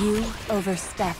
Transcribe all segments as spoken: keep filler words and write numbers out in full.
You overstep.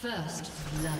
First blood.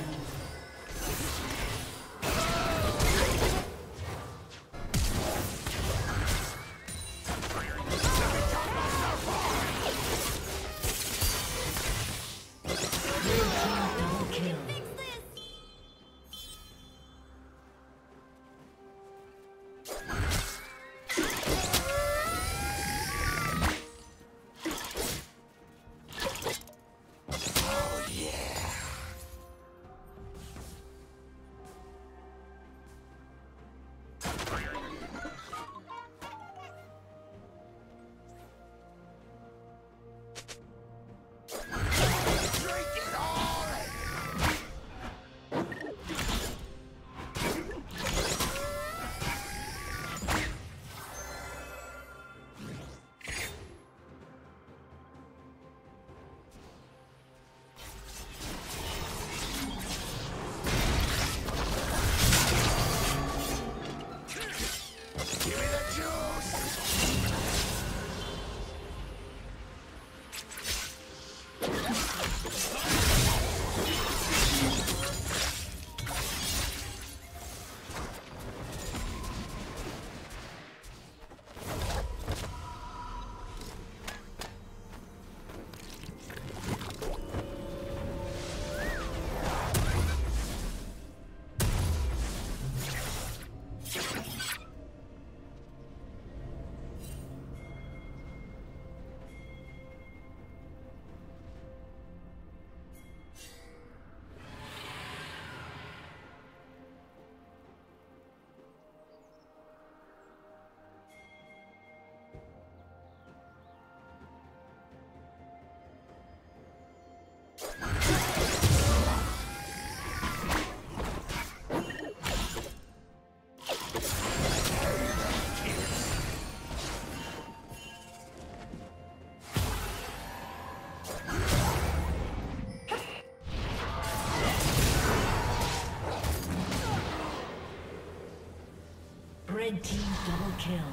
Red team double kill.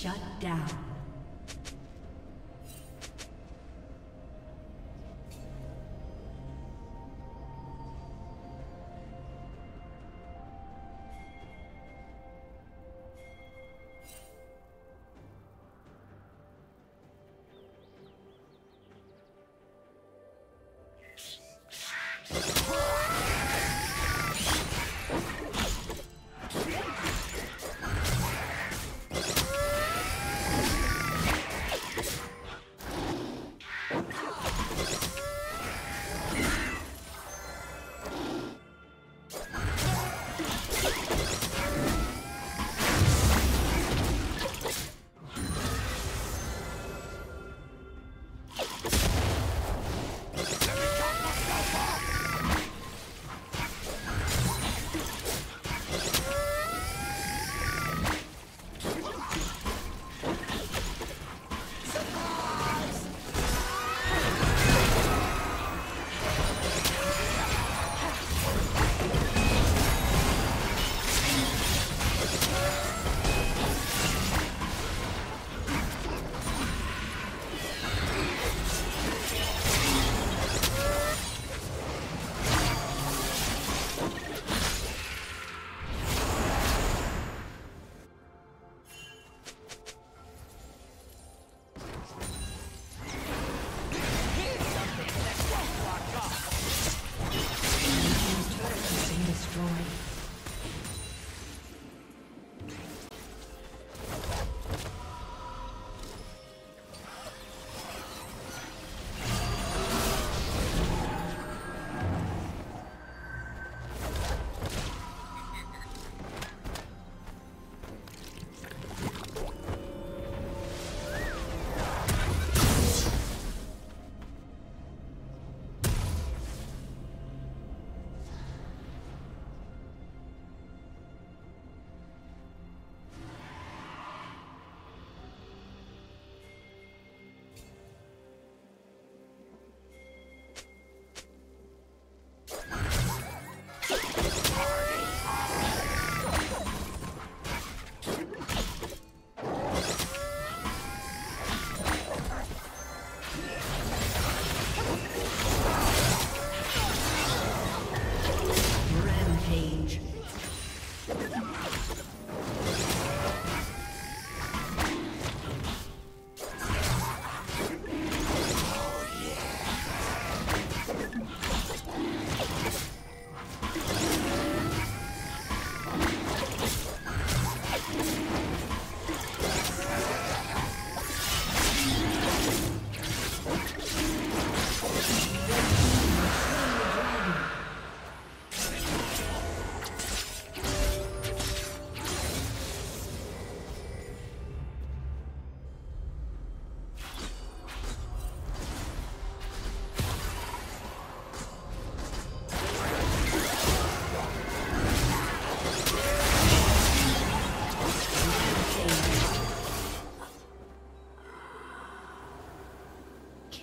Shut down.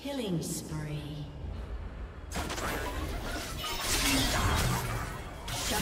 Killing spree. Shut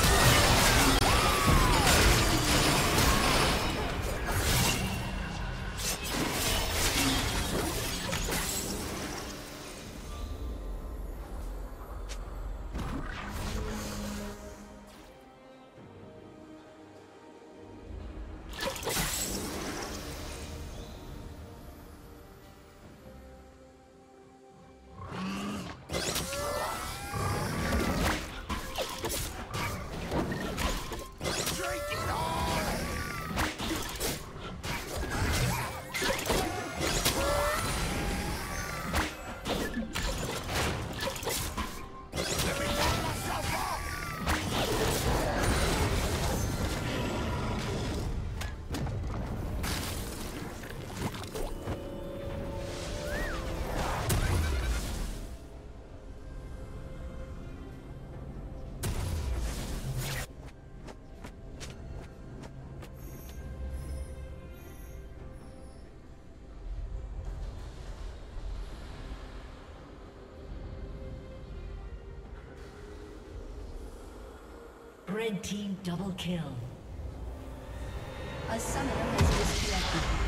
Red team double kill. A summoner has disconnected.